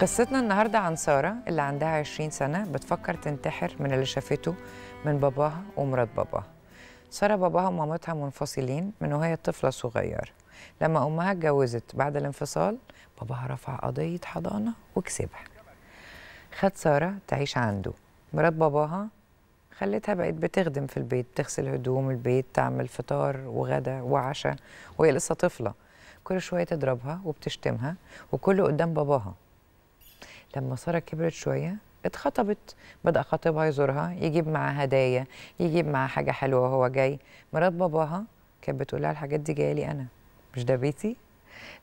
قصتنا النهارده عن ساره اللي عندها 20 سنه بتفكر تنتحر من اللي شافته من باباها ومرات باباها. ساره باباها ومامتها منفصلين من وهي طفله صغيره. لما امها اتجوزت بعد الانفصال باباها رفع قضيه حضانه وكسبها. خد ساره تعيش عنده. مرات باباها خلتها بقت بتخدم في البيت، بتغسل هدوم البيت، تعمل فطار وغدا وعشاء وهي لسه طفله. كل شويه تضربها وبتشتمها وكله قدام باباها. لما ساره كبرت شويه اتخطبت، بدأ خطيبها يزورها، يجيب معاها هدايا، يجيب معاها حاجه حلوه وهو جاي. مرات باباها كانت بتقول لها الحاجات دي جايه لي انا، مش ده بيتي.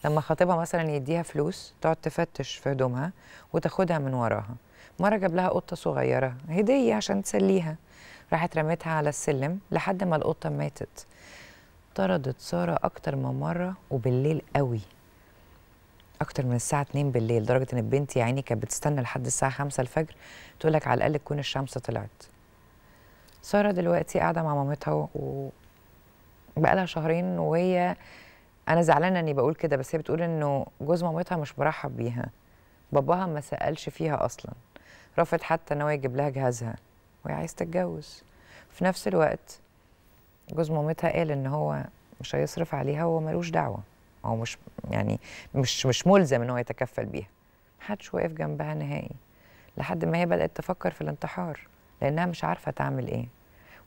لما خطيبها مثلا يديها فلوس تقعد تفتش في هدومها وتاخدها من وراها. مره جاب لها قطه صغيره هديه عشان تسليها، راحت رمتها على السلم لحد ما القطه ماتت. طردت ساره اكتر من مره وبالليل قوي، اكتر من الساعه 2 بالليل، لدرجه ان البنت يا عيني كانت بتستنى لحد الساعه 5 الفجر تقول لك على الاقل تكون الشمس طلعت. ساره دلوقتي قاعده مع مامتها وبقى لها شهرين، وهي انا زعلانه اني بقول كده بس هي بتقول انه جوز مامتها مش مرحب بيها، باباها ما سالش فيها اصلا، رفض حتى ان هو يجيب لها جهازها وهي عايزه تتجوز. في نفس الوقت جوز مامتها قال ان هو مش هيصرف عليها وهو ملوش دعوه، هو مش يعني مش ملزم ان هو يتكفل بيها. محدش واقف جنبها نهائي، لحد ما هي بدات تفكر في الانتحار لانها مش عارفه تعمل ايه.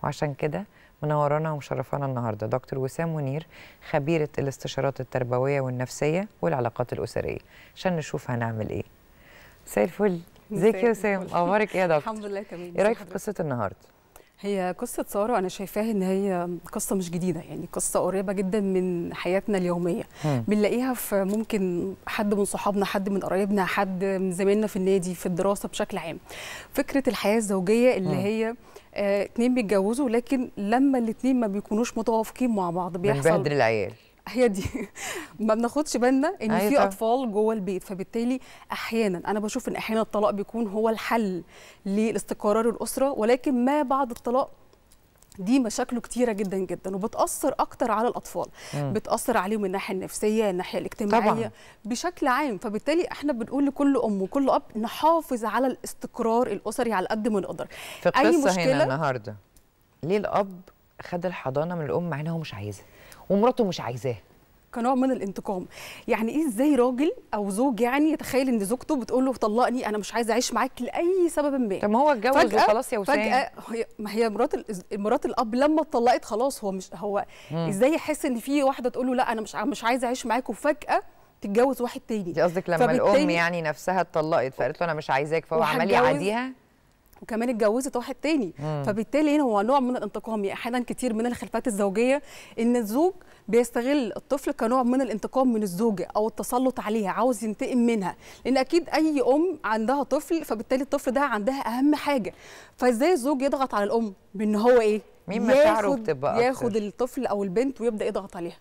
وعشان كده منورانا ومشرفانا النهارده دكتور وسام منير، خبيره الاستشارات التربويه والنفسيه والعلاقات الاسريه، عشان نشوف هنعمل ايه. مساء الفل، ازيك يا وسام؟ اخبارك ايه يا دكتور؟ الحمد لله تمام. ايه رايك في قصه النهارده؟ هي قصة سارة أنا شايفاها إن هي قصة مش جديدة، يعني قصة قريبة جدا من حياتنا اليومية. بنلاقيها في ممكن حد من صحابنا، حد من قرايبنا، حد من زمايلنا في النادي، في الدراسة بشكل عام. فكرة الحياة الزوجية اللي هي اتنين بيتجوزوا، لكن لما الاتنين ما بيكونوش متوافقين مع بعض بيحصل بنبهدل العيال. هي دي ما بناخدش بالنا ان أيوة في اطفال جوه البيت، فبالتالي احيانا انا بشوف ان احيانا الطلاق بيكون هو الحل لاستقرار الاسره، ولكن ما بعد الطلاق دي مشاكله كتيره جدا جدا وبتاثر اكتر على الاطفال. بتاثر عليهم من الناحيه النفسيه، الناحيه الاجتماعيه طبعا بشكل عام. فبالتالي احنا بنقول لكل ام وكل اب نحافظ على الاستقرار الاسري على قد ما نقدر. في قصه هنا النهارده ليه الاب خد الحضانه من الام مع ان هو مش عايزها ومراته مش عايزاه كنوع من الانتقام؟ يعني ايه ازاي راجل او زوج يعني يتخيل ان زوجته بتقول له طلقني انا مش عايزه اعيش معاك لاي سبب ما؟ طب ما هو اتجوز وخلاص يا وسام. فجأة ما هي مرات الاب لما اتطلقت خلاص هو مش هو ازاي يحس ان في واحده تقول له لا انا مش عايزه اعيش معاك وفجأة تتجوز واحد تاني؟ دي قصدك لما الام يعني نفسها اتطلقت فقالت له انا مش عايزاك فهو عمال يعاديها وكمان اتجوزت واحد تاني. فبالتالي هنا هو نوع من الانتقام. احيانا كتير من الخلافات الزوجيه ان الزوج بيستغل الطفل كنوع من الانتقام من الزوجه او التسلط عليها، عاوز ينتقم منها، لان اكيد اي ام عندها طفل، فبالتالي الطفل ده عندها اهم حاجه. فازاي الزوج يضغط على الام بان هو ايه؟ مين مشاعره بتبقى ياخد الطفل او البنت ويبدا يضغط عليها؟